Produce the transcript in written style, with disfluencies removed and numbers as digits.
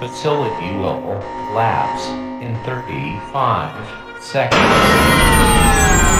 facility will lapse in 35 seconds.